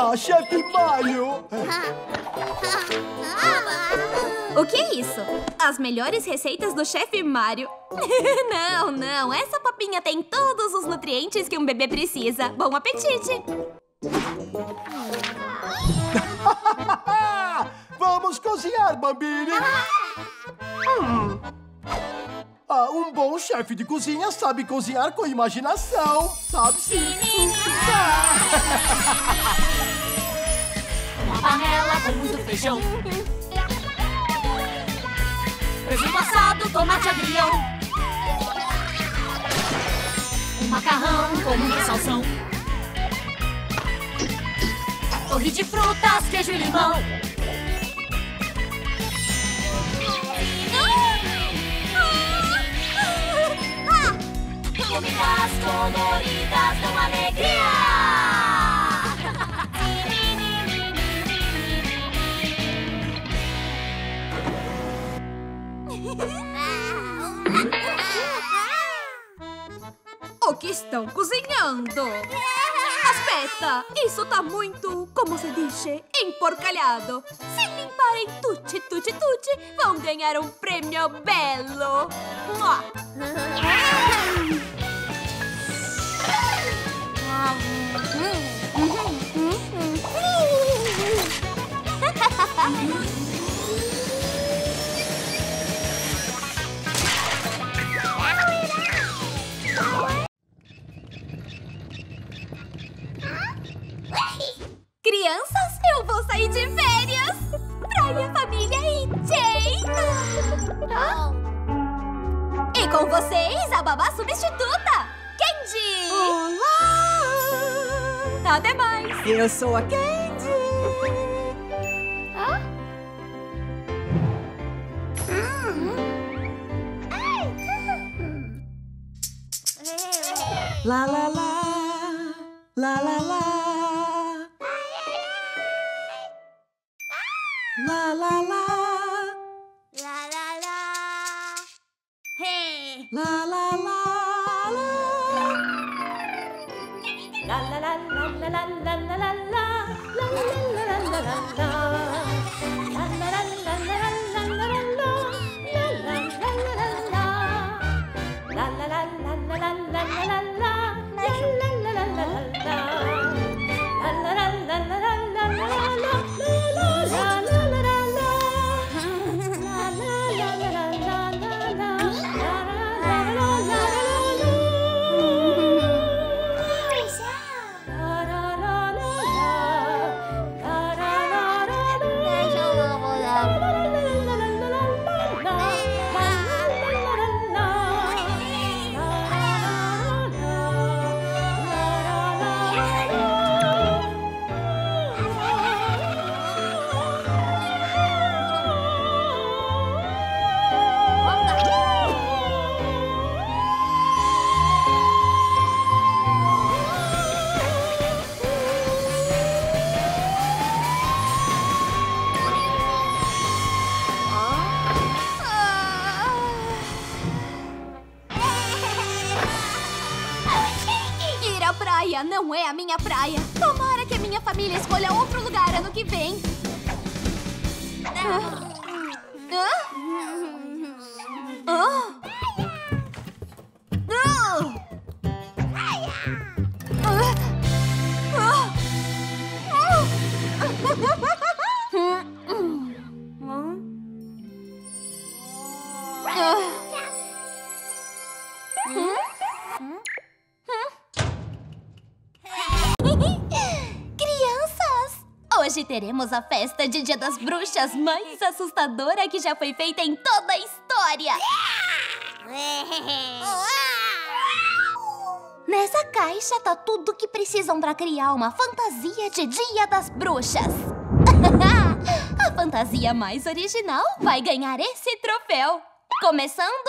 Ah, Chef Mario! O que é isso? As melhores receitas do Chef Mario. Não, não. Essa papinha tem todos os nutrientes que um bebê precisa. Bom apetite! Vamos cozinhar, Bambini! Ah, um bom chefe de cozinha sabe cozinhar com imaginação, sabe sim? Uma panela com muito feijão, presunto assado, tomate agrião, um macarrão com muito salsão, torre de frutas, queijo e limão. Comidas coloridas dão alegria! O que estão cozinhando? Aspetta! Isso tá muito, como se diz, emporcalhado. Se limparem tutti, tutti, tutti, vão ganhar um prêmio belo! Crianças, eu vou sair de férias pra minha família e Jane. E com vocês, a babá substituta, Candy. Olá! Até mais! Eu sou a Candy! Ah? La la la, la la la, la la la, la la la, hey, la la la. Não é a minha praia. Tomara que a minha família escolha outro lugar ano que vem. Hoje teremos a festa de Dia das Bruxas mais assustadora que já foi feita em toda a história! Nessa caixa tá tudo o que precisam pra criar uma fantasia de Dia das Bruxas! A fantasia mais original vai ganhar esse troféu! Começando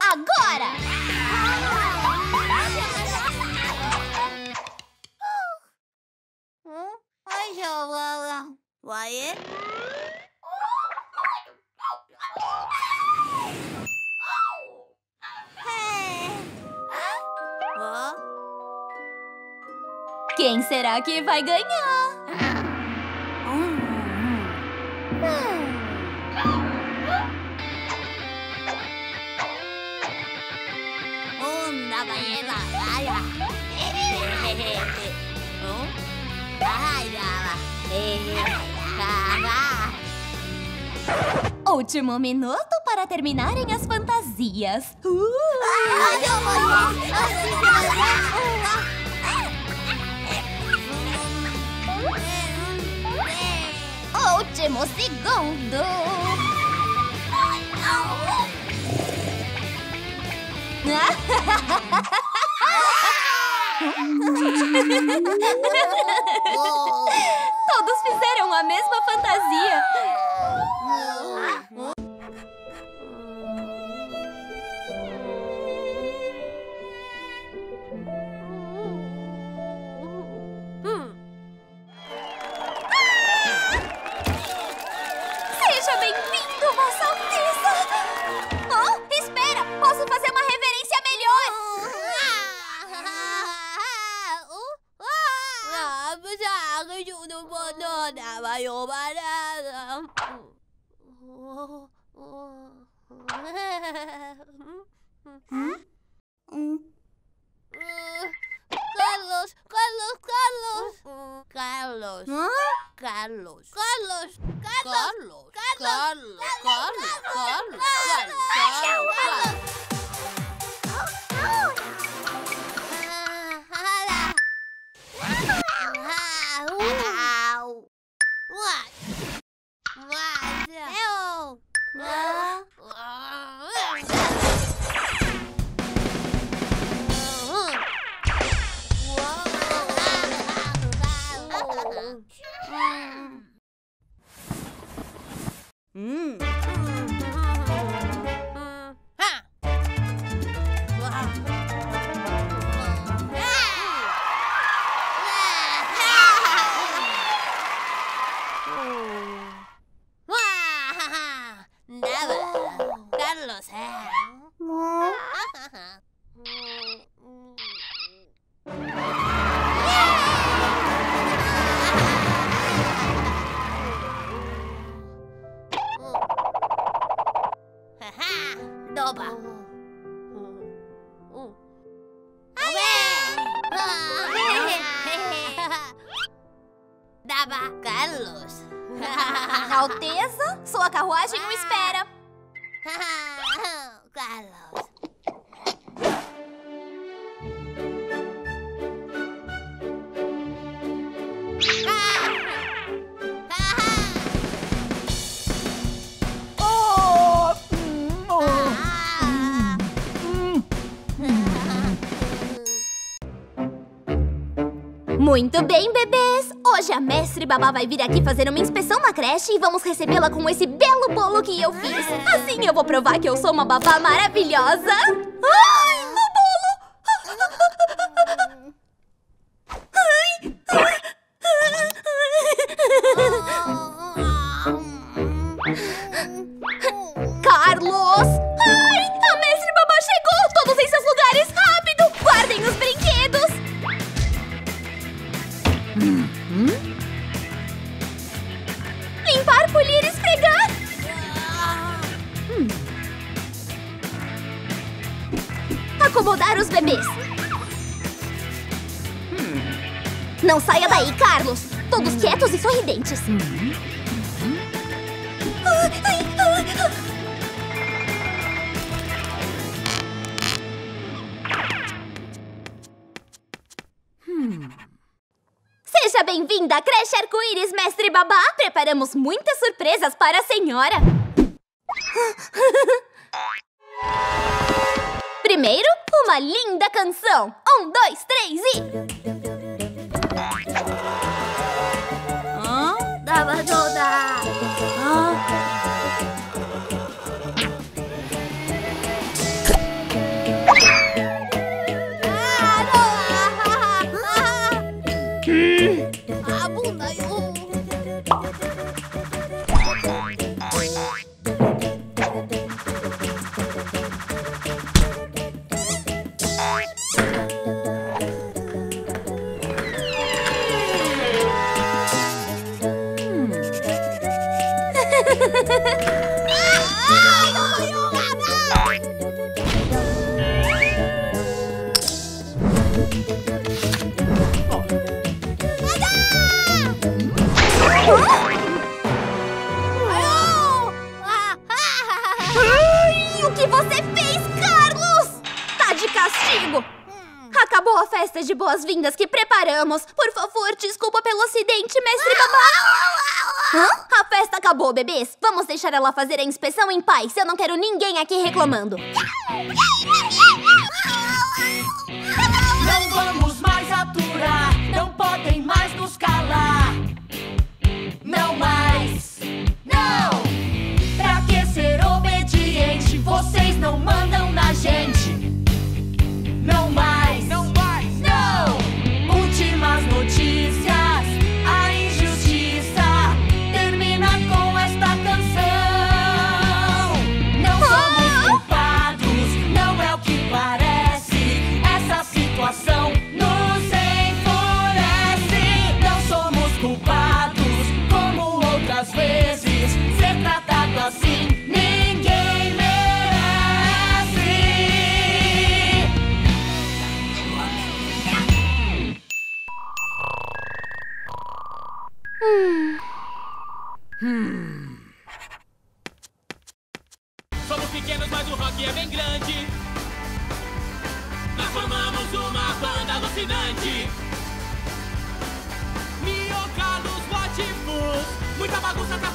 agora! Wyatt? Quem será que vai ganhar? Una ballena. Último minuto para terminar en las fantasías. Último segundo. Todos fizeram a mesma fantasia. Seja bem-vindo, Vossa Alteza. Oh, espera, posso fazer uma reverência melhor. Carlos. Carlos. Alteza, sua carruagem o espera. Carlos. Muito bem, bebês. Hoje a Mestre Babá vai vir aqui fazer uma inspeção na creche e vamos recebê-la com esse belo bolo que eu fiz. Assim eu vou provar que eu sou uma babá maravilhosa. Ai, o bolo! Carlos! Ai, a Mestre Babá chegou! Todos em seus lugares, rápido! Guardem os brinquedos! Limpar, polir, esfregar. Acomodar os bebês. Não saia daí, Carlos. Todos quietos e sorridentes. Seja bem-vinda à creche arco-íris, Mestre Babá. Preparamos muitas surpresas para a senhora. Primeiro, uma linda canção. 1, 2, 3 e... Dava toda... castigo! Acabou a festa de boas-vindas que preparamos. Por favor, desculpa pelo acidente, Mestre Babá. A festa acabou, bebês. Vamos deixar ela fazer a inspeção em paz. Eu não quero ninguém aqui reclamando. Não vamos mais aturar. Não podem mais nos calar. Não mais. Não! Pra que ser obediente? Vocês não mandam na gente. Não mais. Não mais. Não! Últimas notícias. A injustiça termina com esta canção. Não somos culpados. Não é o que parece. Essa situação nos enfurece. Não somos culpados. Como outras vezes, ser tratado assim ninguém merece. Somos pequenos, mas o rock é bem grande. Nós formamos uma banda alucinante. Myo, Carlos, Wat e Fuz. Muita bagunça,